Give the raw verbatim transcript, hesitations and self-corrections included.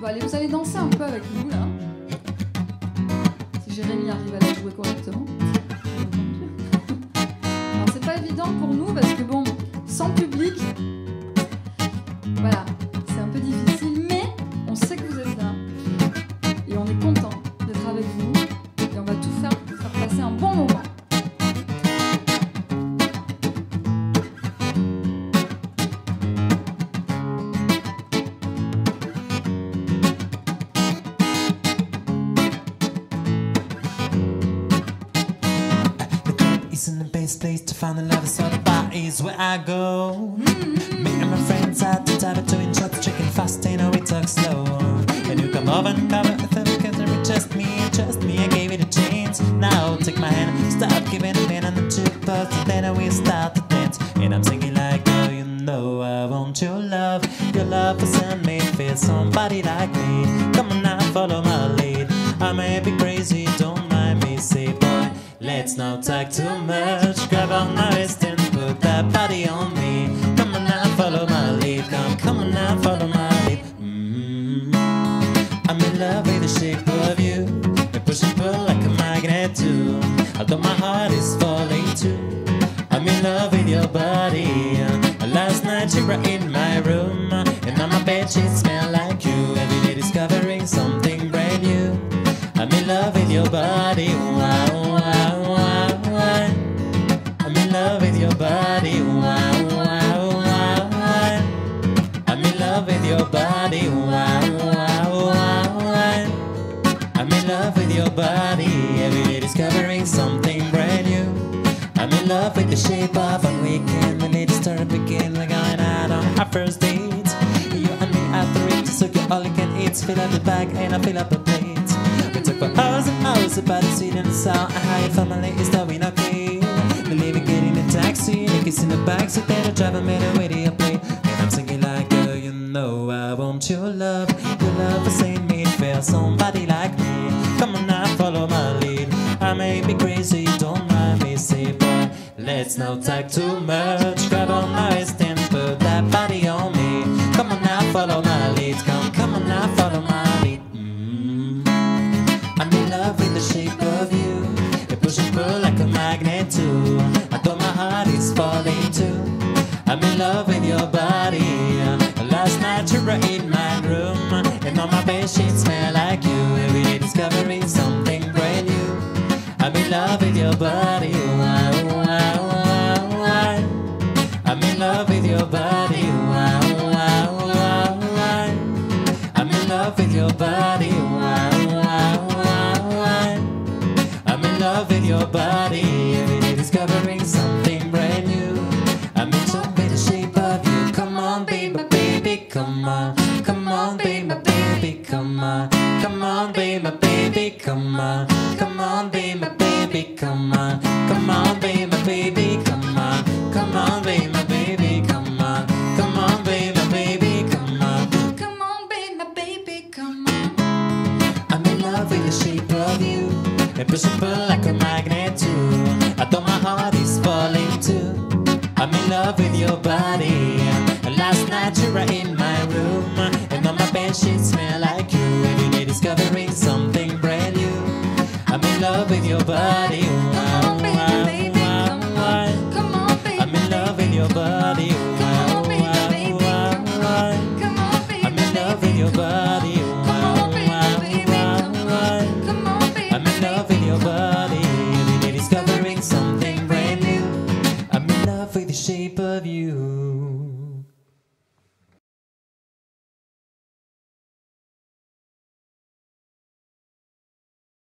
Bon, allez, vous allez danser un peu avec nous, là. Si Jérémy arrive à la jouer correctement. Alors, c'est pas évident pour nous, parce que, bon, sans public, voilà, c'est un peu difficile, mais on sait que vous êtes là. Et on est content d'être avec vous. Et on va tout faire pour faire passer un bon moment. Place to find another sort of bar is where I go. Mm-hmm. Me and my friends at the table doing shots, chicken fast, and we talk slow. When you come over and cover with them, because it's just me, just me. I gave it a chance. Now take my hand, stop giving a pin on the jukebox, and then we start to dance. And I'm singing like, oh, you know I want your love. Your love has sent me feel somebody like me. Come on now, follow my lead. I may be crazy, don't mind me, say boy. Let's not talk too much. Grab on my waist and put that body on me. Come on now, follow my lead. Come, come on now, follow my lead. Mm-hmm. I'm in love with the shape of you. I push and pull like a magnet too. Although my heart is falling too. I'm in love with your body. Last night you were in my room, and now my bed sheets smell like you. Every day discovering something brand new. I'm in love with your body. Wow. With the shape of a weekend, when it's time to begin, we're going out on our first date. You and me are three, so you all you can eat. Fill up the bag and I fill up the plate. We talk for hours and hours about the sweet and the sour, and how your family is doing okay. We leave and get in a taxi, and a kiss in the backseat, then the driver made a way to your plate. And I'm singing like, girl, you know I want your love. Your love has made me feel somebody like me. Come on now, follow my lead. I may be crazy, don't mind me, say boy. Let's not talk too much. Grab on my waist and put that body on me. Come on now, follow my lead. Come, come on now, follow my lead. Mm-hmm. I'm in love with the shape of you. You push and pull like a magnet too. I thought my heart is falling too. I'm in love with your body. Last night you were in my room, and all my bed sheets smell like you. Every day discovering something brand new. I'm in love with your body. Shape of you.